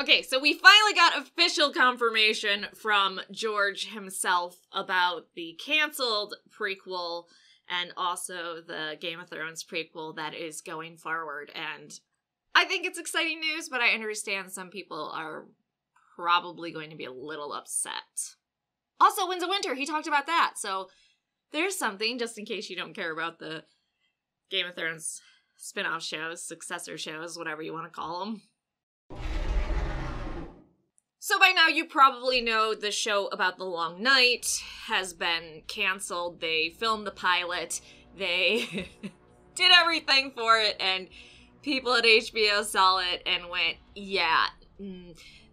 Okay, so we finally got official confirmation from George himself about the canceled prequel and also the Game of Thrones prequel that is going forward. And I think it's exciting news, but I understand some people are probably going to be a little upset. Also, Winds of Winter, he talked about that. So there's something, just in case you don't care about the Game of Thrones spin-off shows, successor shows, whatever you want to call them. So by now you probably know the show about the Long Night has been canceled. They filmed the pilot, they did everything for it, and people at HBO saw it and went, yeah,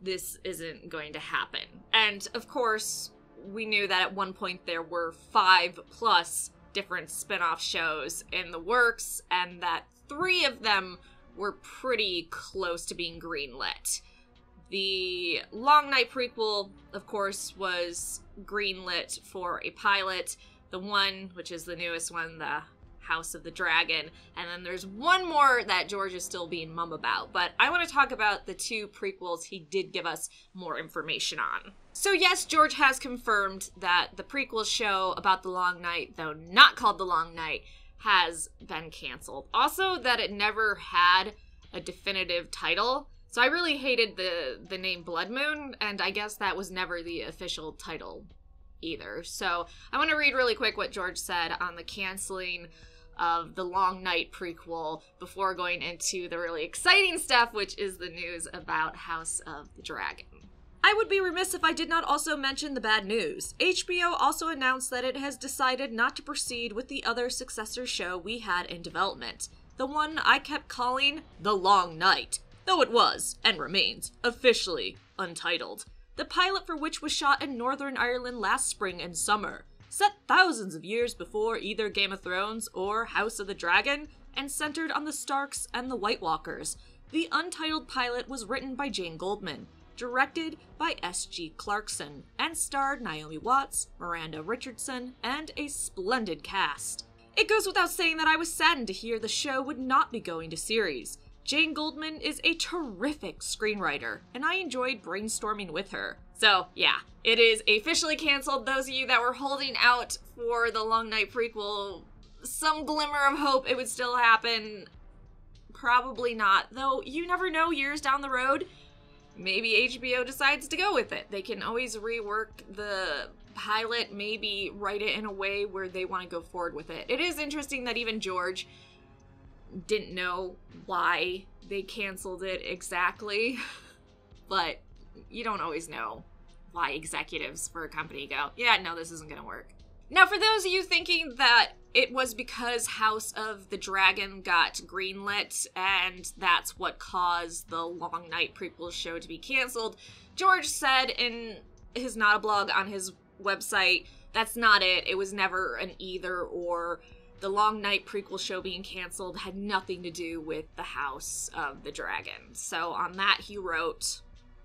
this isn't going to happen. And of course, we knew that at one point there were 5+ different spin-off shows in the works, and that 3 of them were pretty close to being greenlit. The Long Night prequel, of course, was greenlit for a pilot. The one, which is the newest one, the House of the Dragon. And then there's one more that George is still being mum about. But I want to talk about the 2 prequels he did give us more information on. So yes, George has confirmed that the prequel show about the Long Night, though not called the Long Night, has been canceled. Also, that it never had a definitive title. So I really hated the name Blood Moon, and I guess that was never the official title either. So I want to read really quick what George said on the canceling of the Long Night prequel before going into the really exciting stuff, which is the news about House of the Dragon. I would be remiss if I did not also mention the bad news. HBO also announced that it has decided not to proceed with the other successor show we had in development, the one I kept calling The Long Night. Though it was, and remains, officially untitled. The pilot for which was shot in Northern Ireland last spring and summer, set thousands of years before either Game of Thrones or House of the Dragon, and centered on the Starks and the White Walkers. The untitled pilot was written by Jane Goldman, directed by S.G. Clarkson, and starred Naomi Watts, Miranda Richardson, and a splendid cast. It goes without saying that I was saddened to hear the show would not be going to series. Jane Goldman is a terrific screenwriter, and I enjoyed brainstorming with her. So yeah, it is officially canceled. Those of you that were holding out for the Long Night prequel, some glimmer of hope it would still happen. Probably not, though you never know, years down the road, maybe HBO decides to go with it. They can always rework the pilot, maybe write it in a way where they want to go forward with it. It is interesting that even George didn't know why they canceled it exactly, but you don't always know why executives for a company go, yeah, no, this isn't gonna work. Now, for those of you thinking that it was because House of the Dragon got greenlit and that's what caused the Long Night prequel show to be canceled, George said in his Not a Blog on his website, that's not it. It was never an either or. The Long Night prequel show being canceled had nothing to do with the House of the Dragon. So on that he wrote,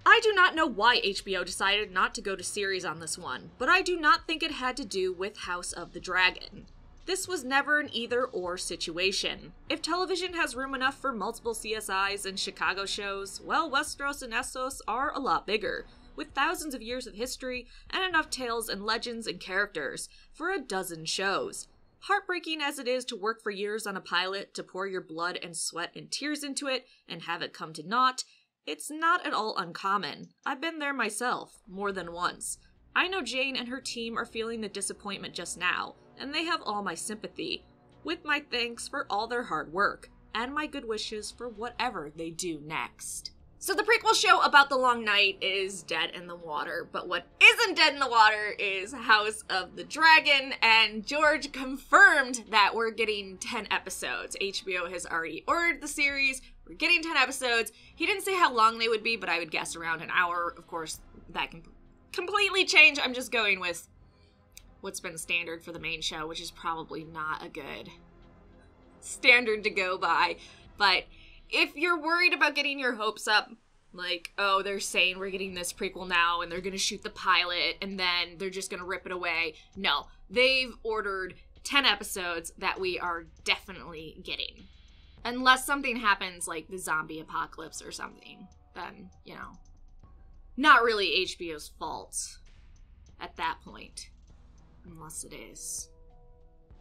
I do not know why HBO decided not to go to series on this one, but I do not think it had to do with House of the Dragon. This was never an either-or situation. If television has room enough for multiple CSIs and Chicago shows, well, Westeros and Essos are a lot bigger, with thousands of years of history and enough tales and legends and characters for a dozen shows. Heartbreaking as it is to work for years on a pilot, to pour your blood and sweat and tears into it and have it come to naught, it's not at all uncommon. I've been there myself, more than once. I know Jane and her team are feeling the disappointment just now, and they have all my sympathy, with my thanks for all their hard work, and my good wishes for whatever they do next. So the prequel show about the Long Night is dead in the water, but what isn't dead in the water is House of the Dragon, and George confirmed that we're getting 10 episodes. HBO has already ordered the series, we're getting 10 episodes. He didn't say how long they would be, but I would guess around an hour. Of course, that can completely change. I'm just going with what's been standard for the main show, which is probably not a good standard to go by, but if you're worried about getting your hopes up, like, oh, they're saying we're getting this prequel now and they're gonna shoot the pilot and then they're just gonna rip it away. No, they've ordered 10 episodes that we are definitely getting. Unless something happens like the zombie apocalypse or something, then, you know, not really HBO's fault at that point, unless it is.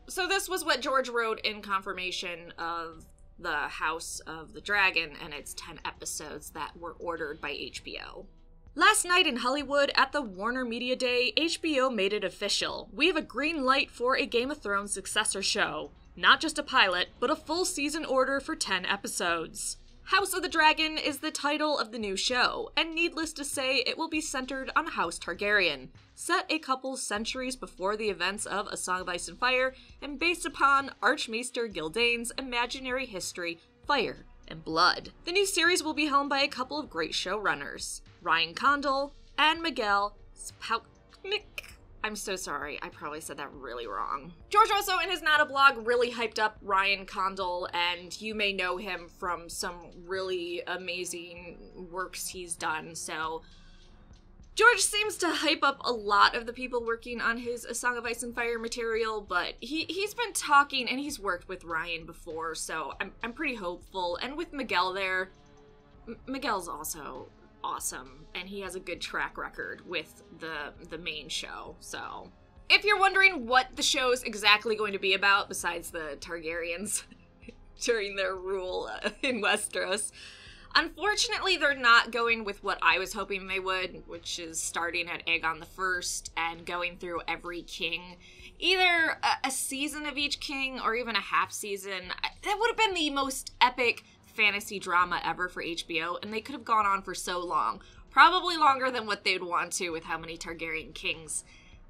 So this was what George wrote in confirmation of the House of the Dragon and its 10 episodes that were ordered by HBO. Last night in Hollywood at the Warner Media Day, HBO made it official. We have a green light for a Game of Thrones successor show. Not just a pilot, but a full season order for 10 episodes. House of the Dragon is the title of the new show, and needless to say, it will be centered on House Targaryen, set a couple centuries before the events of A Song of Ice and Fire, and based upon Archmaester Gildane's imaginary history, Fire and Blood. The new series will be helmed by a couple of great showrunners, Ryan Condal and Miguel Sapochnik. I'm so sorry, I probably said that really wrong. George also, in his Not a Blog, really hyped up Ryan Condal, and you may know him from some really amazing works he's done, so George seems to hype up a lot of the people working on his A Song of Ice and Fire material, but he's been talking, and he's worked with Ryan before, so I'm pretty hopeful. And with Miguel there, Miguel's also awesome, and he has a good track record with the main show. So if you're wondering what the show's exactly going to be about, besides the Targaryens during their rule in Westeros, unfortunately they're not going with what I was hoping they would, which is starting at Aegon I and going through every king, either a season of each king or even a half season. That would have been the most epic fantasy drama ever for HBO, and they could have gone on for so long. Probably longer than what they'd want to with how many Targaryen kings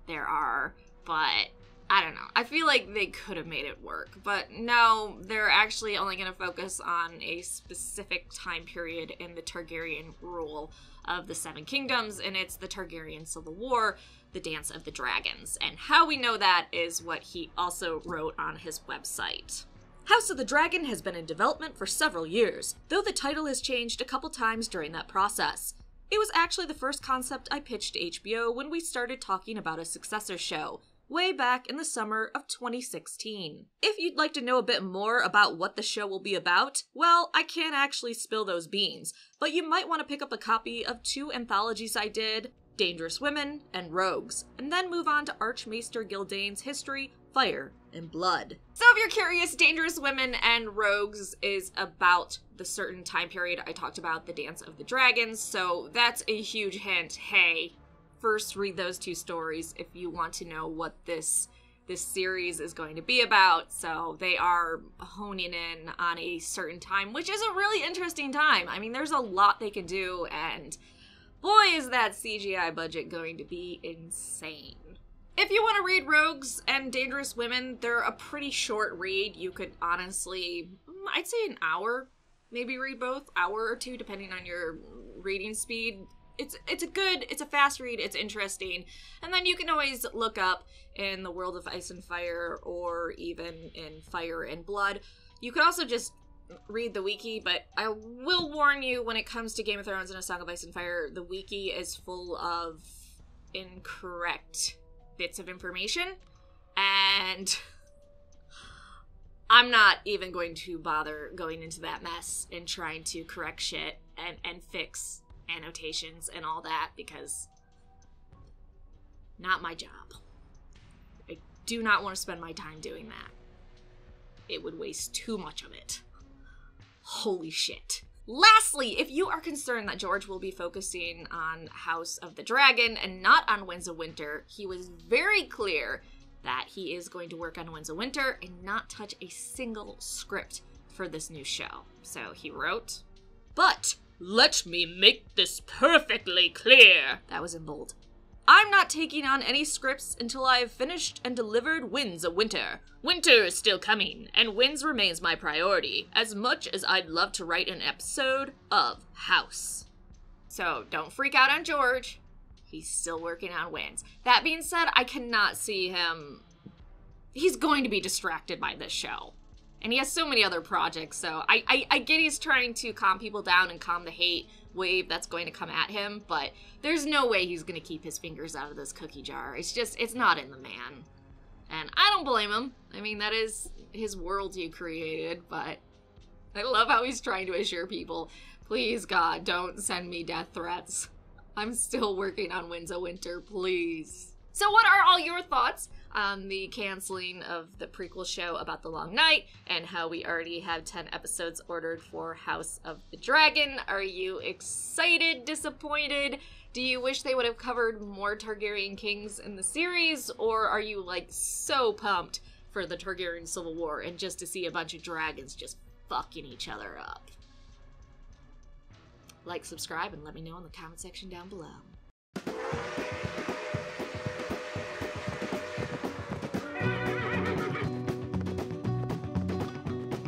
there are, but I don't know. I feel like they could have made it work, but no, they're actually only going to focus on a specific time period in the Targaryen rule of the Seven Kingdoms, and it's the Targaryen Civil War, the Dance of the Dragons, and how we know that is what he also wrote on his website. House of the Dragon has been in development for several years, though the title has changed a couple times during that process. It was actually the first concept I pitched to HBO when we started talking about a successor show, way back in the summer of 2016. If you'd like to know a bit more about what the show will be about, well, I can't actually spill those beans, but you might want to pick up a copy of two anthologies I did, Dangerous Women and Rogues, and then move on to Archmaester Gildane's history, Fire and Blood. So if you're curious, Dangerous Women and Rogues is about the certain time period I talked about, the Dance of the Dragons, so that's a huge hint. Hey, first read those two stories if you want to know what this series is going to be about. So they are honing in on a certain time, which is a really interesting time. I mean, there's a lot they can do, and boy is that CGI budget going to be insane. If you want to read Rogues and Dangerous Women, they're a pretty short read. You could honestly, I'd say an hour, maybe read both, hour or two, depending on your reading speed. It's a fast read, it's interesting. And then you can always look up in The World of Ice and Fire or even in Fire and Blood. You could also just read the wiki, but I will warn you, when it comes to Game of Thrones and A Song of Ice and Fire, the wiki is full of incorrect bits of information, and I'm not even going to bother going into that mess and trying to correct shit and fix annotations and all that, because not my job. I do not want to spend my time doing that. It would waste too much of it. Holy shit. Lastly, if you are concerned that George will be focusing on House of the Dragon and not on Winds of Winter, he was very clear that he is going to work on Winds of Winter and not touch a single script for this new show. So he wrote, "But let me make this perfectly clear." That was in bold. "I'm not taking on any scripts until I have finished and delivered Winds of Winter. Winter is still coming, and Winds remains my priority, as much as I'd love to write an episode of House." So don't freak out on George. He's still working on Winds. That being said, I cannot see him. He's going to be distracted by this show. And he has so many other projects, so I get he's trying to calm people down and calm the hate wave that's going to come at him, but there's no way he's going to keep his fingers out of this cookie jar. It's just, it's not in the man. And I don't blame him. I mean, that is his world he created, but I love how he's trying to assure people, please God, don't send me death threats. I'm still working on Winds of Winter, please. So what are all your thoughts on the canceling of the prequel show about the Long Night and how we already have 10 episodes ordered for House of the Dragon? Are you excited, disappointed? Do you wish they would have covered more Targaryen kings in the series? Or are you like so pumped for the Targaryen Civil War and just to see a bunch of dragons just fucking each other up? Like, subscribe, and let me know in the comment section down below.